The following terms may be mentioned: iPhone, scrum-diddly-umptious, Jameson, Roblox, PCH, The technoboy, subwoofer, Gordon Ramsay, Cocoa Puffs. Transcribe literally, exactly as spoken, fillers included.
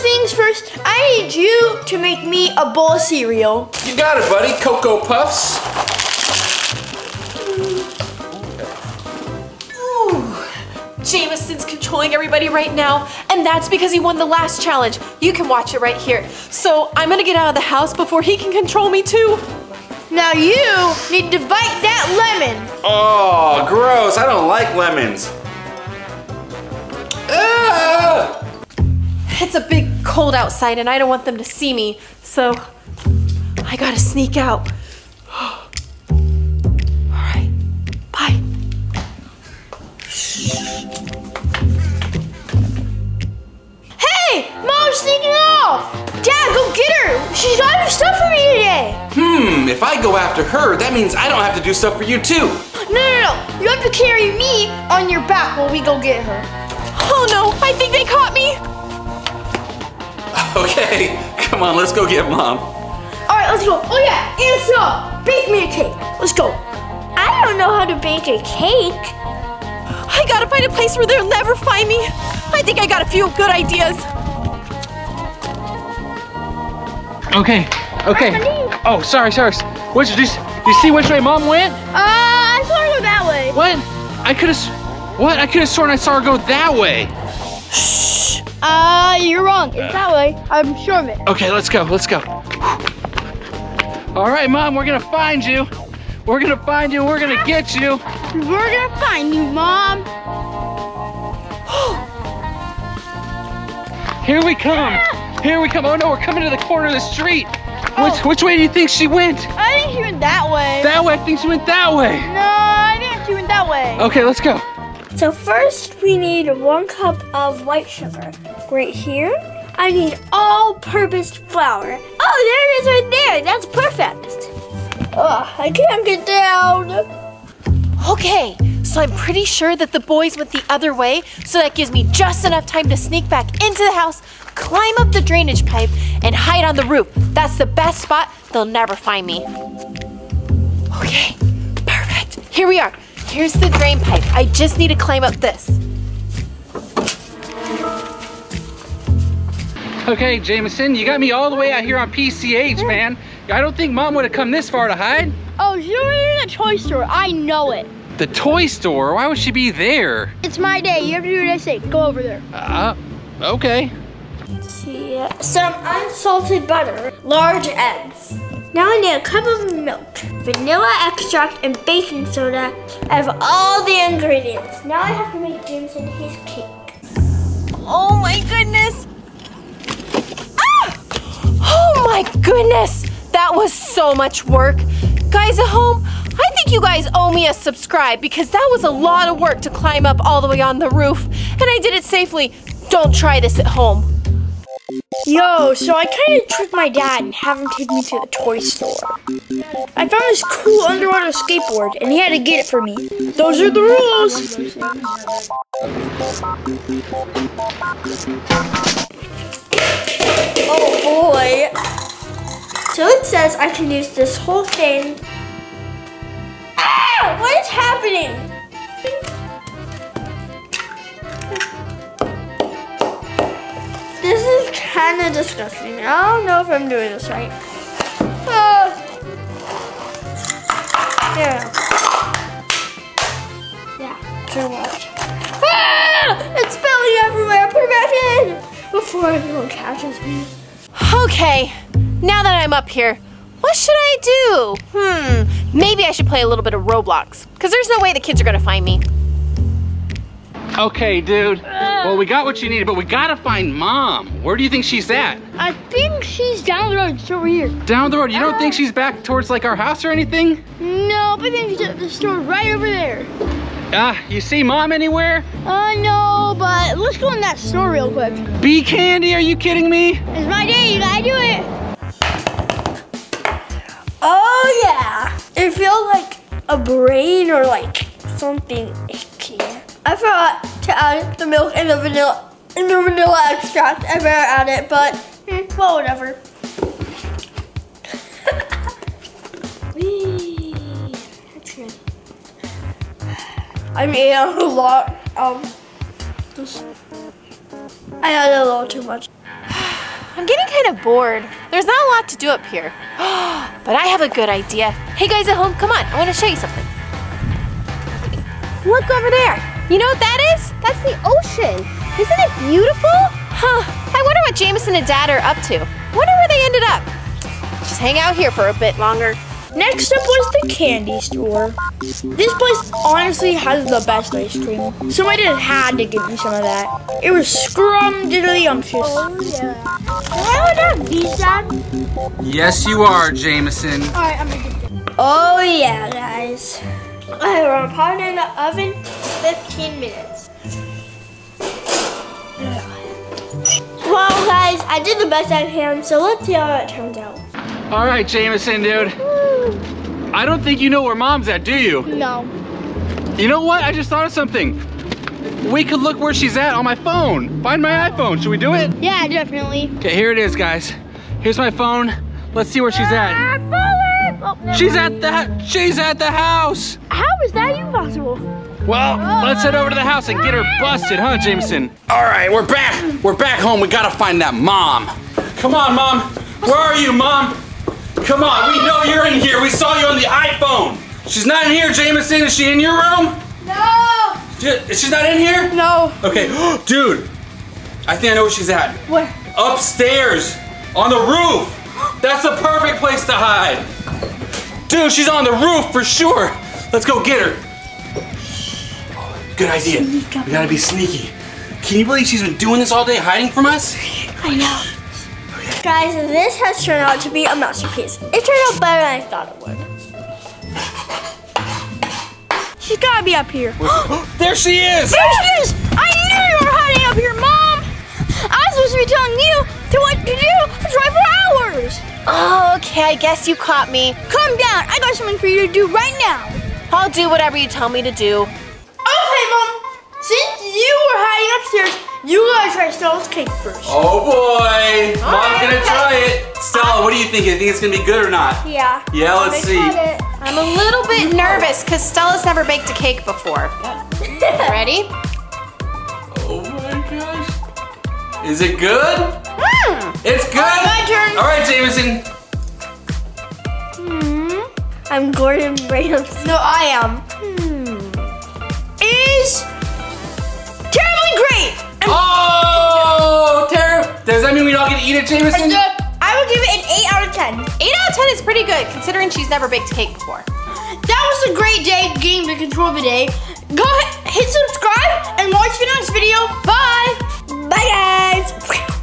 first things first, I need you to make me a bowl of cereal. You got it, buddy. Cocoa Puffs. Jameson's controlling everybody right now, and that's because he won the last challenge. You can watch it right here. So I'm gonna get out of the house before he can control me too. Now you need to bite that lemon. Oh, gross. I don't like lemons. Ah! It's a big cold outside and I don't want them to see me, so I gotta sneak out. Sneaking off! Dad, go get her! She's got her stuff for me today! Hmm, if I go after her, that means I don't have to do stuff for you too! No, no, no! You have to carry me on your back while we go get her. Oh no, I think they caught me! Okay, come on, let's go get Mom. Alright, let's go. Oh yeah, answer up! Bake me a cake! Let's go! I don't know how to bake a cake. I gotta find a place where they'll never find me. I think I got a few good ideas. Okay, okay. Oh, sorry, sorry. What did you do? You see which way Mom went? Uh, I saw her go that way. What? I could have. What? I could have sworn I saw her go that way. Shh. Uh, you're wrong. It's that way. I'm sure of it. Okay, let's go. Let's go. All right, Mom. We're gonna find you. We're gonna find you. We're gonna get you. We're gonna find you, Mom. Here we come. Yeah. Here we come. Oh no, we're coming to the corner of the street. Oh. Which, which way do you think she went? I think she went that way. That way? I think she went that way. No, I think she went that way. Okay, let's go. So first we need one cup of white sugar. Right here, I need all-purpose flour. Oh, there it is right there. That's perfect. Oh, I can't get down. Okay. So I'm pretty sure that the boys went the other way, so that gives me just enough time to sneak back into the house, climb up the drainage pipe, and hide on the roof. That's the best spot. They'll never find me. Okay, perfect. Here we are. Here's the drain pipe. I just need to climb up this. Okay, Jameson, you got me all the way out here on P C H, man. I don't think Mom would have come this far to hide. Oh, she was in the toy store. I know it. The toy store? Why would she be there? It's my day. You have to do what I say. Go over there. Uh, okay. Let's see. Some unsalted butter, large eggs. Now I need a cup of milk, vanilla extract, and baking soda. I have all the ingredients. Now I have to make Jameson his cake. Oh my goodness! Ah! Oh my goodness! That was so much work. Guys at home, I think you guys owe me a subscribe because that was a lot of work to climb up all the way on the roof, and I did it safely. Don't try this at home. Yo, so I kind of tricked my dad and have him take me to the toy store. I found this cool underwater skateboard, and he had to get it for me. Those are the rules. Oh boy. So it says I can use this whole thing. Ah! What is happening? This is kind of disgusting. I don't know if I'm doing this right. Uh, yeah. Yeah, too much. Ah! It's spilling everywhere. Put it back in before everyone catches me. Okay. Now that I'm up here, what should I do? Hmm, maybe I should play a little bit of Roblox, because there's no way the kids are gonna find me. Okay, dude. Uh, well, we got what you needed, but we gotta find Mom. Where do you think she's at? I think she's down the road, it's over here. Down the road? You uh, don't think she's back towards like our house or anything? No, but I think she's at the store right over there. Ah, uh, you see Mom anywhere? Uh, no, but let's go in that store real quick. Bee candy, are you kidding me? It's my day, you gotta do it. Oh yeah! It feels like a brain or like something icky. I forgot to add the milk and the vanilla and the vanilla extract. I better add it, but well, whatever. Wee, that's good. I made a lot. Um, I added a little too much. I'm getting kind of bored. There's not a lot to do up here. But I have a good idea. Hey guys at home, come on, I want to show you something. Look over there. You know what that is? That's the ocean. Isn't it beautiful? Huh, I wonder what Jameson and Dad are up to. Wonder where they ended up. Just hang out here for a bit longer. Next up was the candy store. This place honestly has the best ice cream, so I just had to give you some of that. It was scrum-diddly-umptious. Oh, yeah. Am I not be sad? Yes, you are, Jameson. All right, I'm gonna get it. Oh, yeah, guys. I will pop it in the oven in fifteen minutes. Well, guys, I did the best I can, so let's see how it turns out. All right, Jameson, dude. I don't think you know where Mom's at, do you? No. You know what? I just thought of something. We could look where she's at on my phone. Find my iPhone. Should we do it? Yeah, definitely. Okay, here it is, guys. Here's my phone. Let's see where she's at. Oh, no. She's at the she's at the house. How is that even possible? Well, oh. Let's head over to the house and get her busted, huh, Jameson? All right, we're back. We're back home. We gotta find that mom. Come on, Mom. Where are you, Mom? Come on, we know you're in here. We saw you on the iPhone. She's not in here, Jameson. Is she in your room? No. She's not in here? No. Okay, dude, I think I know where she's at. Where? Upstairs, on the roof. That's the perfect place to hide. Dude, she's on the roof for sure. Let's go get her. Good idea. We gotta be sneaky. Can you believe she's been doing this all day, hiding from us? I know. Guys, this has turned out to be a masterpiece. It turned out better than I thought it would. She's gotta be up here. There she is! There she is! I knew you were hiding up here, Mom! I was supposed to be telling you to what to do to try for hours! Oh, okay, I guess you caught me. Calm down, I got something for you to do right now. I'll do whatever you tell me to do. Okay, Mom, since you were hiding upstairs, you gotta try Stella's cake first. Oh boy! All Mom's right, gonna okay. try it. Stella, what do you think? Do you think it's gonna be good or not? Yeah. Yeah, let's see. It. I'm a little bit nervous because Stella's never baked a cake before. Ready? Oh my gosh. Is it good? Mm. It's good! All right, my turn. All right, Jameson. Hmm. I'm Gordon Ramsay. No, I am. Hmm. Is terribly great! Oh, Tara! Does that mean we don't get to eat it, Jameson? I will give it an eight out of ten. eight out of ten is pretty good, considering she's never baked cake before. That was a great day, getting the control of the day. Go ahead, hit subscribe, and watch the next video. Bye! Bye, guys!